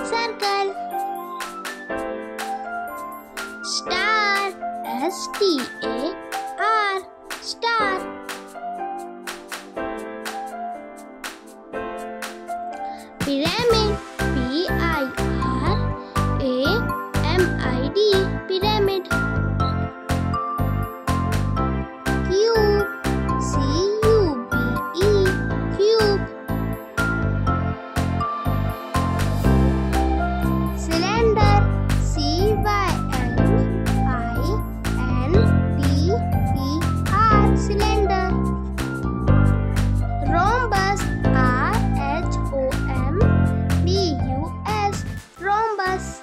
circle. Star, S-T-A-R, star. Pyramid, P-I-R-A-M-I-D, pyramid. Cube, C-U-B-E, cube. Cylinder, C-Y-L-I-N-D-E-R, cylinder. Rhombus, R-H-O-M-B-U-S, rhombus.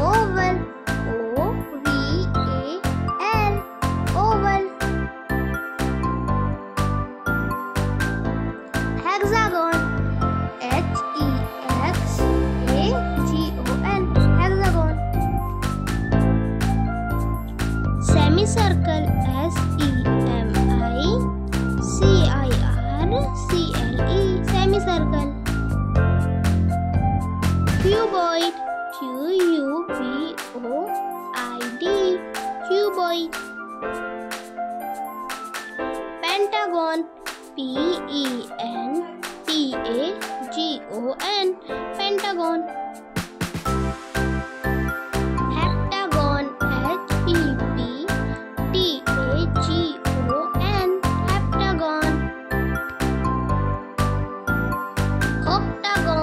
Oval, O-V-A-L, oval. Hexagon, H-E-X-A-G-O-N, hexagon. Semicircle, S-E-M-I-C-I-R-C-L-E, semicircle. Cuboid, Q-U-B-O-I-D, cuboid. Pentagon, P-E-N-T-A-G-O-N, pentagon. Heptagon, H-E-P-T-A-G-O-N, heptagon. Octagon,